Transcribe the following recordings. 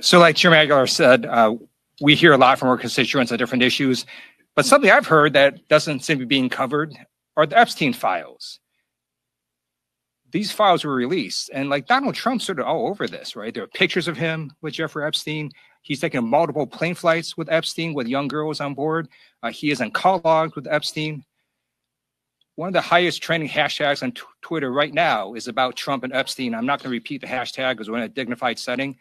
So like Chairman Aguilar said, we hear a lot from our constituents on different issues, but something I've heard that doesn't seem to be being covered are the Epstein files. These files were released, and like Donald Trump's sort of all over this, right? There are pictures of him with Jeffrey Epstein. He's taken multiple plane flights with Epstein with young girls on board. He is in call logs with Epstein. One of the highest trending hashtags on Twitter right now is about Trump and Epstein. I'm not going to repeat the hashtag because we're in a dignified setting.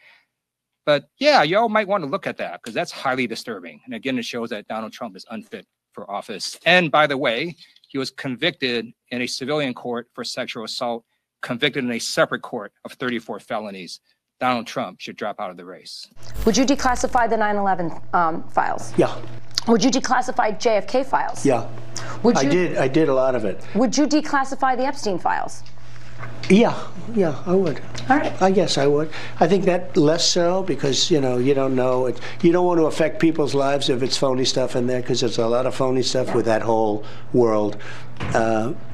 But yeah, y'all might want to look at that because that's highly disturbing. And again, it shows that Donald Trump is unfit for office. And by the way, he was convicted in a civilian court for sexual assault, convicted in a separate court of 34 felonies. Donald Trump should drop out of the race. Would you declassify the 9/11 files? Yeah. Would you declassify JFK files? Yeah. Would you, I did a lot of it. Would you declassify the Epstein files? Yeah, I would. All right. I guess I would. I think that less so because, you know, you don't know. You don't want to affect people's lives if it's phony stuff in there because there's a lot of phony stuff with that whole world.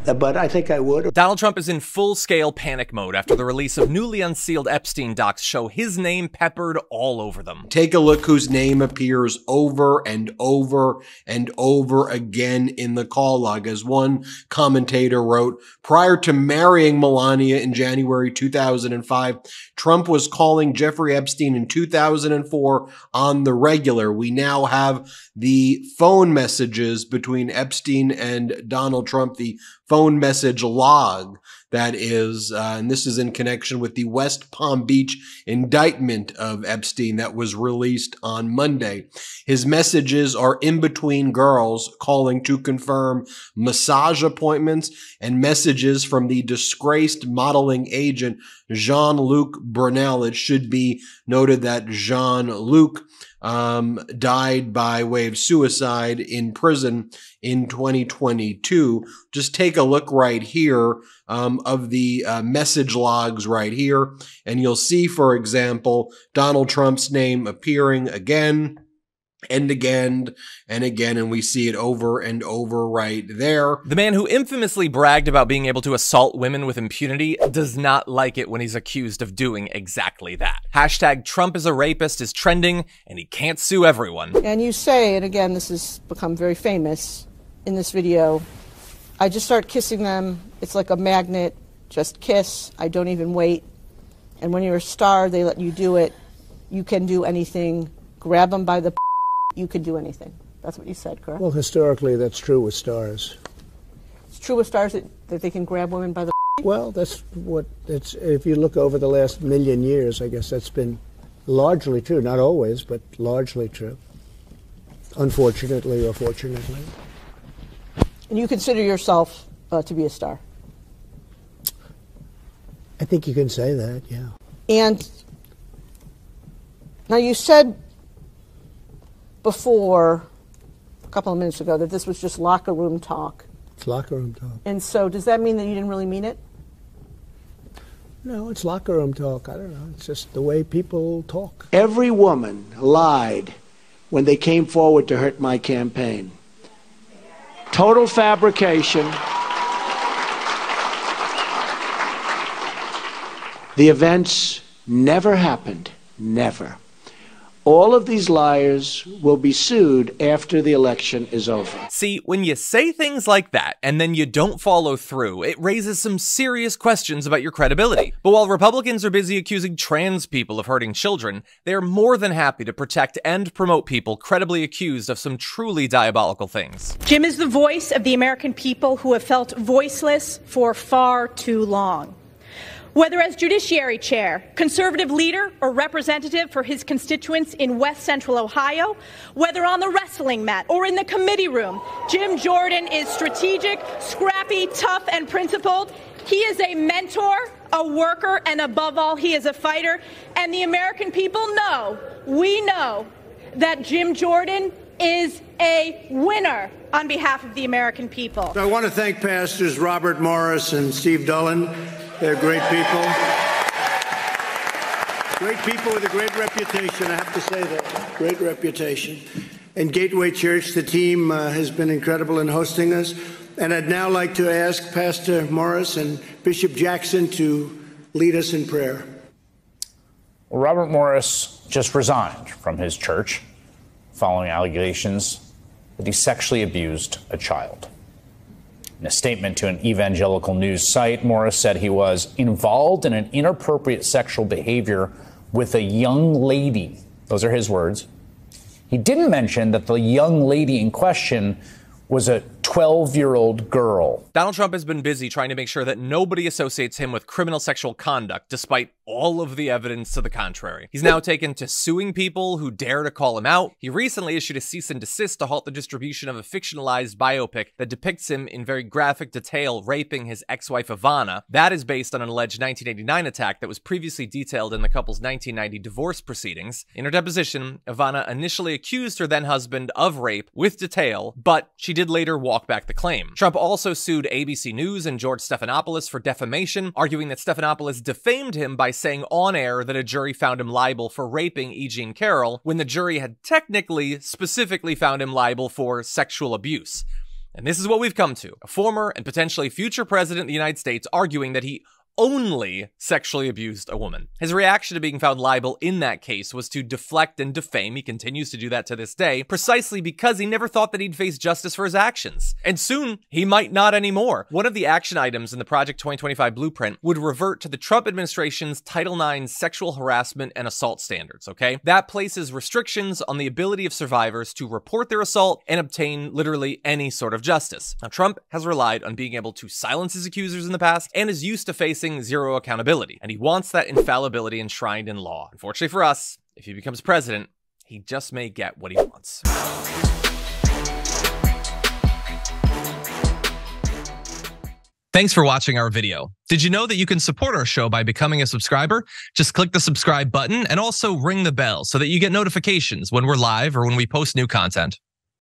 But I think I would. Donald Trump is in full-scale panic mode after the release of newly unsealed Epstein docs show his name peppered all over them. Take a look whose name appears over and over and over again in the call log. As one commentator wrote, prior to marrying Melania in January 2005, Trump was calling Jeffrey Epstein in 2004 on the regular. We now have the phone messages between Epstein and Donald Trump, the phone message log that is, and this is in connection with the West Palm Beach indictment of Epstein that was released on Monday. His messages are in between girls calling to confirm massage appointments and messages from the disgraced modeling agent Jean-Luc Brunel. It should be noted that Jean-Luc died by way of suicide in prison in 2022. Just take a look right here of the message logs right here, and you'll see, for example, Donald Trump's name appearing again and again and again, and we see it over and over right there. The man who infamously bragged about being able to assault women with impunity does not like it when he's accused of doing exactly that. Hashtag Trump is a rapist is trending, and he can't sue everyone. And you say, and again, this has become very famous in this video, I just start kissing them. It's like a magnet. Just kiss. I don't even wait. And when you're a star, they let you do it. You can do anything. Grab them by the... You could do anything. That's what you said, correct? Well, historically, that's true with stars. It's true with stars that they can grab women by the... Well, that's what... It's, if you look over the last million years, I guess that's been largely true. Not always, but largely true. Unfortunately or fortunately. And you consider yourself to be a star? I think you can say that, yeah. And... Now, you said... before, a couple of minutes ago, that this was just locker room talk. It's locker room talk. And so does that mean that you didn't really mean it? No, it's locker room talk. I don't know. It's just the way people talk. Every woman lied when they came forward to hurt my campaign. Total fabrication. The events never happened. Never. All of these liars will be sued after the election is over. See, when you say things like that and then you don't follow through, it raises some serious questions about your credibility. But while Republicans are busy accusing trans people of hurting children, they are more than happy to protect and promote people credibly accused of some truly diabolical things. Jim is the voice of the American people who have felt voiceless for far too long. Whether as Judiciary Chair, Conservative leader, or representative for his constituents in West Central Ohio, whether on the wrestling mat or in the committee room, Jim Jordan is strategic, scrappy, tough, and principled. He is a mentor, a worker, and above all, he is a fighter. And the American people know, we know, that Jim Jordan is a winner on behalf of the American people. I want to thank Pastors Robert Morris and Steve Dullen. They're great people with a great reputation, I have to say that, great reputation. And Gateway Church, the team has been incredible in hosting us. And I'd now like to ask Pastor Morris and Bishop Jackson to lead us in prayer. Well, Robert Morris just resigned from his church following allegations that he sexually abused a child. In a statement to an evangelical news site, Morris said he was involved in an inappropriate sexual behavior with a young lady. Those are his words. He didn't mention that the young lady in question was a 12-year-old girl. Donald Trump has been busy trying to make sure that nobody associates him with criminal sexual conduct, despite all of the evidence to the contrary. He's now taken to suing people who dare to call him out. He recently issued a cease and desist to halt the distribution of a fictionalized biopic that depicts him in very graphic detail raping his ex-wife Ivana. That is based on an alleged 1989 attack that was previously detailed in the couple's 1990 divorce proceedings. In her deposition, Ivana initially accused her then-husband of rape with detail, but she did later walk back the claim. Trump also sued ABC News and George Stephanopoulos for defamation, arguing that Stephanopoulos defamed him by saying on air that a jury found him liable for raping E. Jean Carroll, when the jury had technically, specifically found him liable for sexual abuse. And this is what we've come to. A former and potentially future president of the United States arguing that he only sexually abused a woman. His reaction to being found liable in that case was to deflect and defame. He continues to do that to this day, precisely because he never thought that he'd face justice for his actions. And soon, he might not anymore. One of the action items in the Project 2025 blueprint would revert to the Trump administration's Title IX sexual harassment and assault standards, okay? That places restrictions on the ability of survivors to report their assault and obtain literally any sort of justice. Now, Trump has relied on being able to silence his accusers in the past and is used to facing zero accountability, and he wants that infallibility enshrined in law. Unfortunately for us, if he becomes president, he just may get what he wants. Thanks for watching our video. Did you know that you can support our show by becoming a subscriber? Just click the subscribe button and also ring the bell so that you get notifications when we're live or when we post new content.